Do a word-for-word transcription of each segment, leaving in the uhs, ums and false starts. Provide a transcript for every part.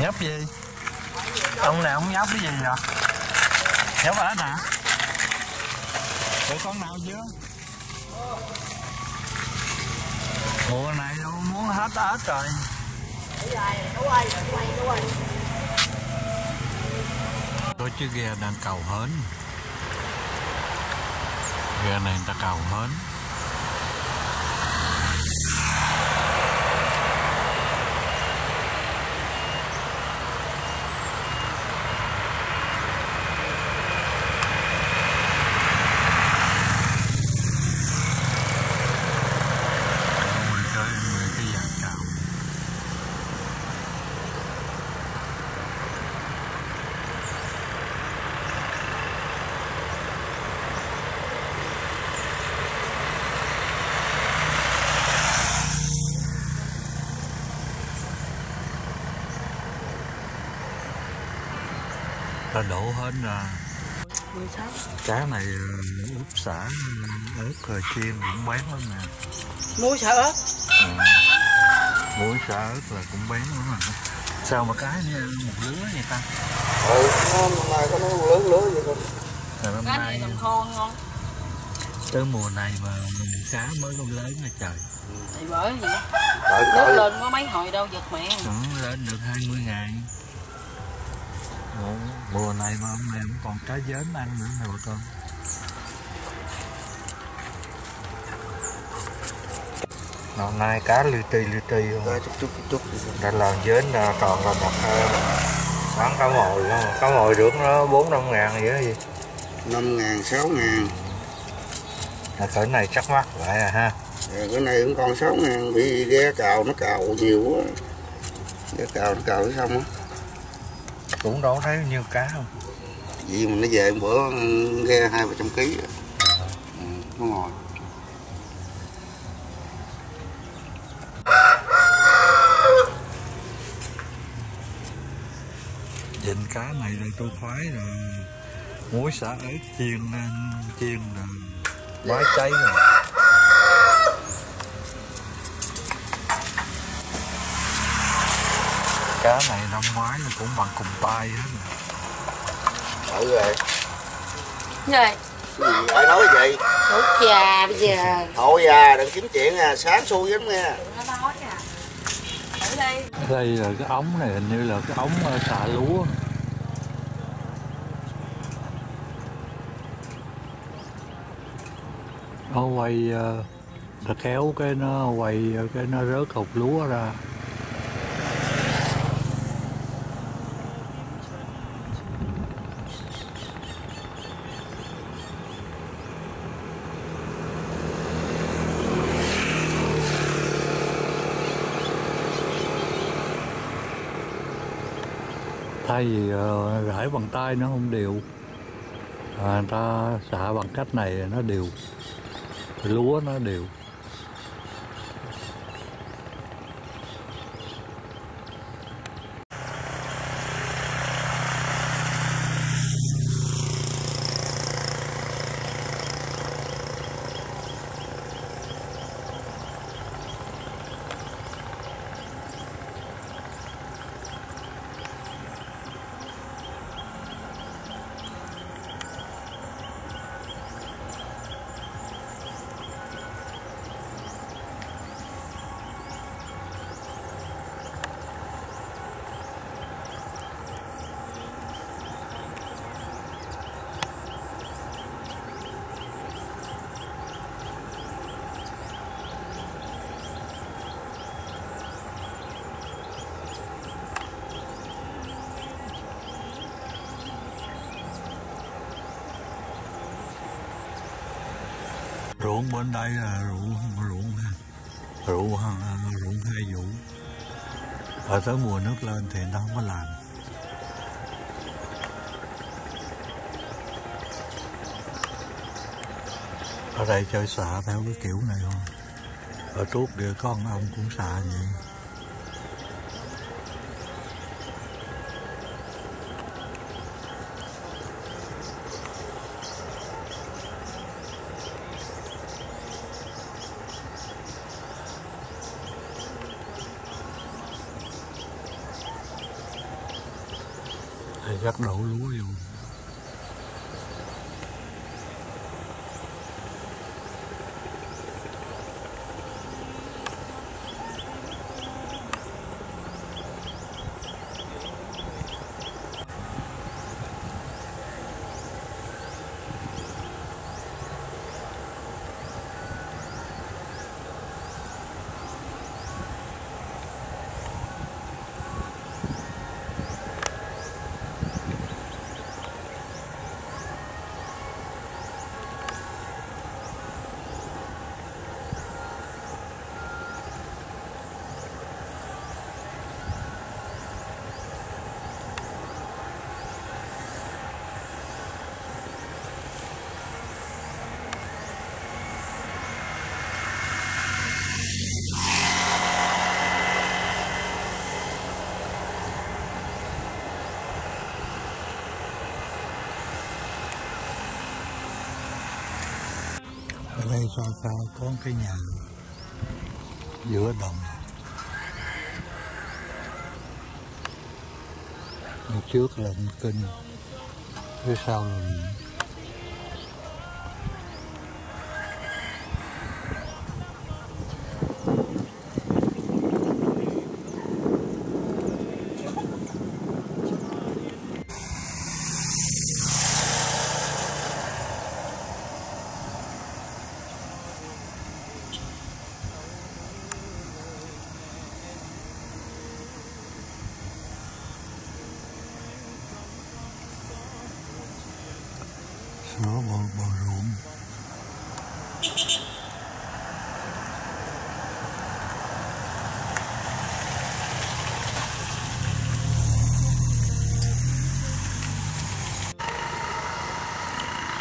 Nhóc gì? Ông này ông nhóc cái gì vậy? Nhóc ở nè. Tụi con nào chưa? Mùa này đâu muốn hết ớt rồi. Đôi chiếc ghe đang cầu hến. Ghe này người ta cầu hến. Ta đổ hết ra. Cá này ướp sả ớt rồi chiên cũng bán lắm nè. Muối sả ớt. À, muối sả ớt là cũng bán lắm nè. Sao mà cái này một lứa vậy ta? Ừ, hôm nay có mấy con lớn lứa vậy con. Cá này làm khô ngon. Tới mùa này mà mình cá mới con lớn nè trời. Thì bởi vậy đó. Nước lên có mấy hồi đâu giật mẹ. Ừ, lên được hai mươi ngàn. Mùa này mà hôm nay cũng còn cá dớn ăn nữa nè bà con. Hôm nay cá li ti li ti không? Chút chút chút đã làm dớn còn là một bán cá mồi không? Cá mồi được nó bốn năm ngàn gì đó gì? Năm ngàn sáu ngàn. À, cỡ này chắc mắc vậy à ha? À, cỡ này cũng còn sáu ngàn bị ghe cào nó cào nhiều quá, ghe cào nó cào xong á. Cũng đâu thấy nhiêu cá không? Vì mình nó về bữa ghe hai vài trăm ký rồi. Ừ, nó ngồi. Nhìn cá này là tôi khoái rồi. Muối xả ớt chiên chiên rồi. Quá cháy rồi. Cá này năm ngoái nó cũng bằng cùng tay hết nè. Thử rồi. Này. Ai nói gì? Nói trà bây giờ. Thôi à, đừng kiếm chuyện à, sáng xui lắm nghe. Nó nói à. Ở đây. Đây là cái ống này hình như là cái ống xà lúa. Nó quay, nó kéo cái nó quay cái nó rớt hột lúa ra. Thay vì uh, rải bằng tay nó không đều, à, người ta xả bằng cách này nó đều, lúa nó đều. Ruộng bên đây là ruộng ruộng ruộng ruộng hai vụ, và tới mùa nước lên thì nó không có làm. Ở đây chơi xạ theo cái kiểu này thôi. Ở trước kia con ông cũng xạ vậy. Đây gắt đổ lúa luôn. Ở đây sao sao có cái nhà giữa đồng. Ở trước là một kênh, phía sau là sữa bò, bò ruộng.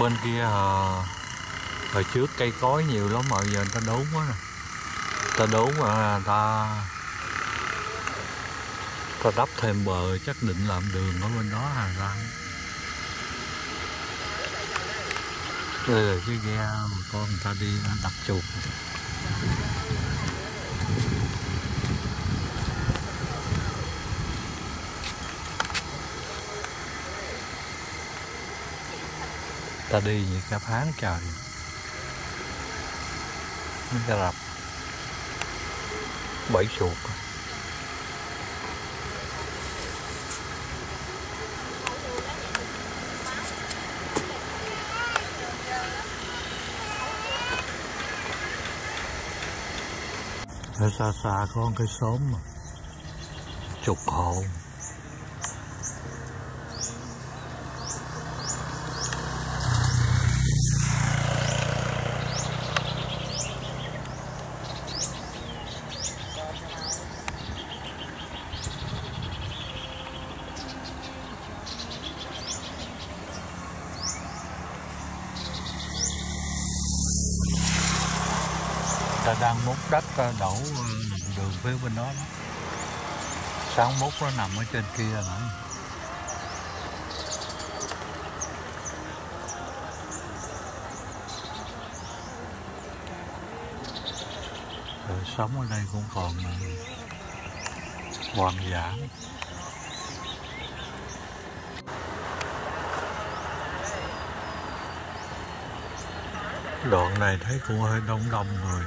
Bên kia à, hồi trước cây cối nhiều lắm mà giờ người ta đốn quá nè. Ta đốn mà ta ta đắp thêm bờ, chắc định làm đường ở bên đó hàng ra. Đây là cái ghe mà con người ta đi đặt chuột. Ta đi vậy cả tháng trời. Nó ra rập bảy chuột. Ở xa xa có cái xóm mà chục hộ. Ta đang múc đất đổ đường phía bên đó, đó. Sáng múc nó nằm ở trên kia nữa. Rồi sống ở đây cũng còn hoang dã. Đoạn này thấy cũng hơi đông đông rồi.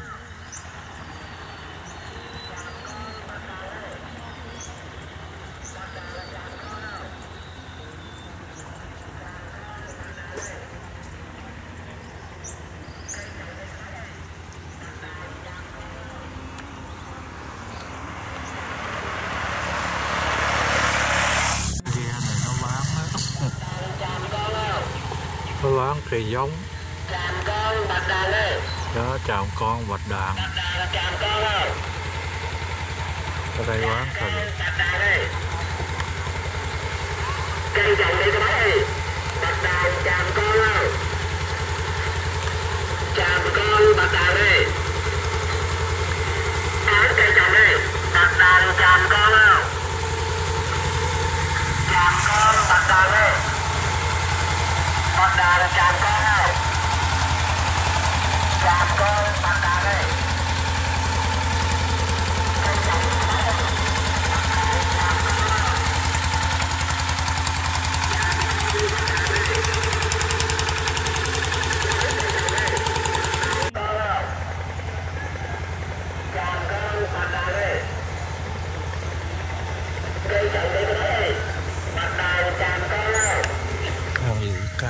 Nó bán thì giống. Tràm con bạch đàn ơi. Đó, tràm con bạch đàn. Bạch đàn là tràm con ơi. Ở đây bán thịt. Bạch đàn ơi. Cây trồng đi cho bác ơi. Bạch đàn tràm con ơi. Tràm con bạch đàn ơi. Bán cây trồng đi. Bạch đàn tràm con ơi. Tràm con bạch đàn ơi. Bạch đàn là tràm con ơi. Tràm con bạch đàn ơi.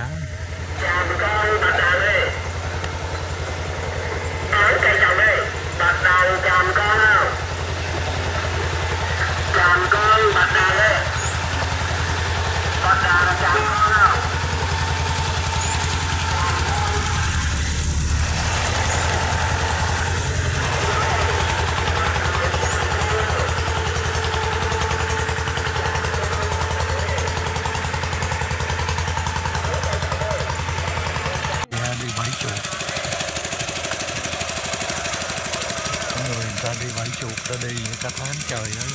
cá. Đi ta bán trời đó,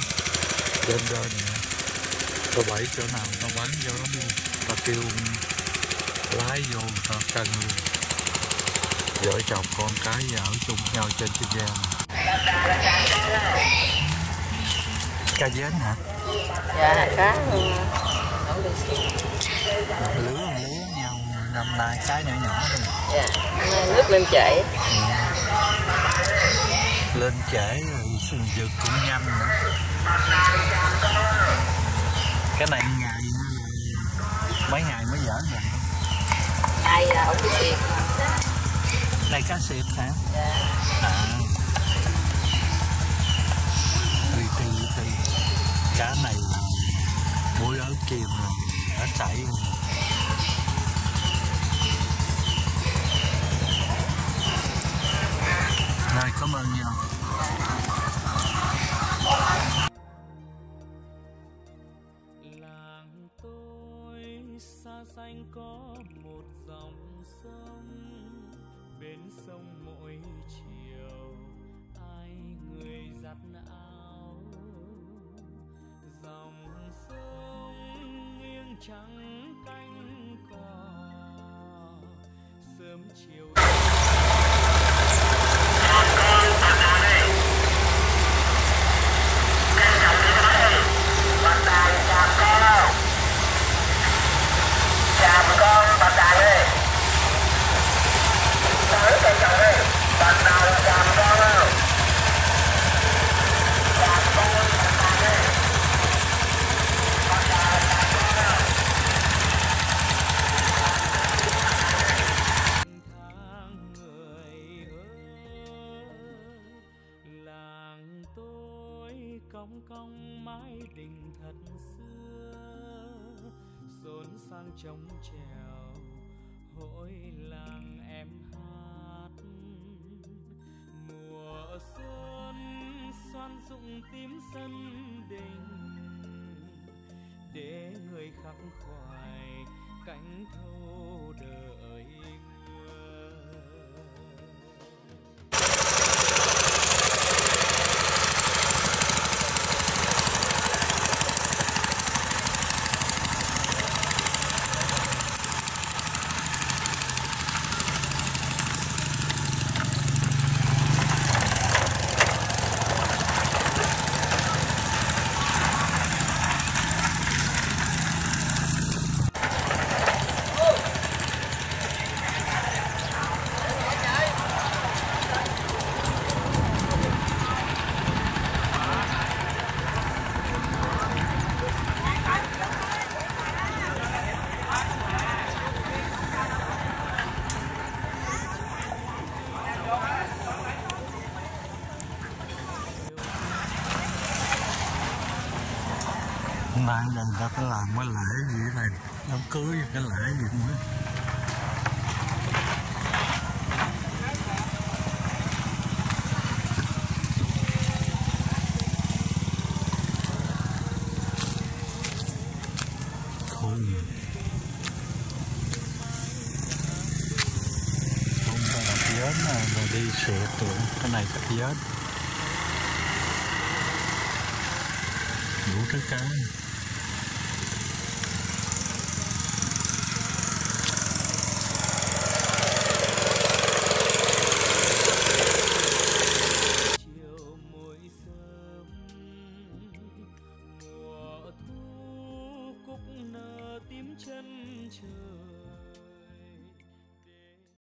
trên đó nè, tao bẫy chỗ nào tao bắn vô đó luôn, tao kêu lái vô tao cân luôn, vợ chồng con cái ở chung nhau trên thế gian. Cá dến hả? Dạ cá lứa lứa nhau năm nay cá nhỏ nhỏ rồi. Dạ nước lên chảy. Ừ. Lên chảy rồi. Sừng dược cũng nhanh nữa. Cái này ngày mấy ngày mới dở vậy. Đây là ổng cái xiệp. Đây cá xiệp hả? Dạ. À. Lì tì lì tì. Cá này muối ớt chìm rồi, nó chảy rồi. Rồi cảm ơn nhiều. Làng tôi xa xanh có một dòng sông, bên sông mỗi chiều ai người giặt áo, dòng sông nghiêng trắng cánh cỏ sớm chiều. Cong cong mái đình thật xưa, xôn sang trống trèo hội làng em hát mùa xuân, xoan rụng tím sân đình để người khắc khoải cánh thâu đời. Mai lần ta phải làm cái lễ gì thế này, đám cưới cái lễ gì nữa. Không phải là giớn mà đi sửa tưởng cái này cắt giớn. Đủ thứ cá. Chân trời